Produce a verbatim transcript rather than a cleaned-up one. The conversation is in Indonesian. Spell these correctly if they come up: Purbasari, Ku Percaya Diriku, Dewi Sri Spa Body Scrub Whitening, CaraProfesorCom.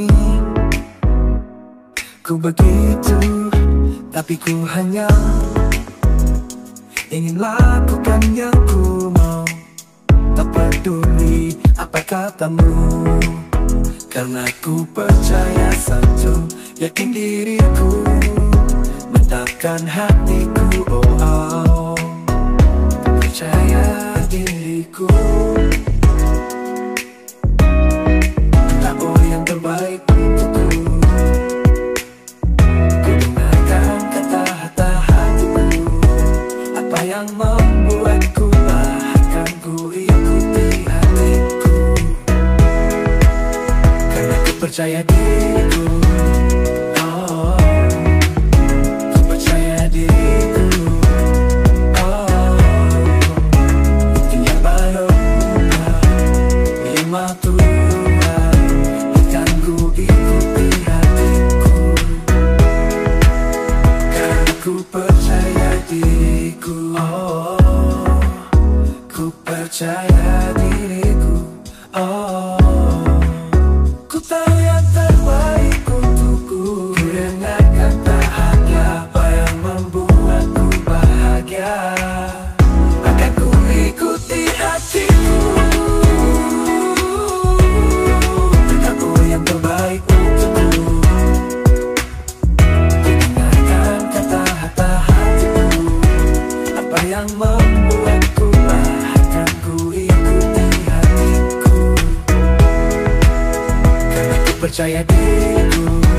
ini. Ku begitu, tapi ku hanya ingin lakukan yang ku mau. Tak peduli apa katamu, karena ku percaya satu, yakin diriku, mantapkan hatiku, oh, oh. Percaya diriku, tahu yang terbaik untukku. Ku dengarkan kata-kata hatimu, apa yang membuatku bahkan ku ikuti hatiku, karena ku percaya diriku. Ku percaya diriku, oh, oh. Ku percaya diriku, oh, oh. Ku tahu yang terbaik untukku. Ku dengar kata hati, apa yang membuatku bahagia, akan ku ikuti hatiku. Tahu yang terbaik untukku. Yang membuatku bahkan ku ikuti hatiku, karena ku percaya diriku.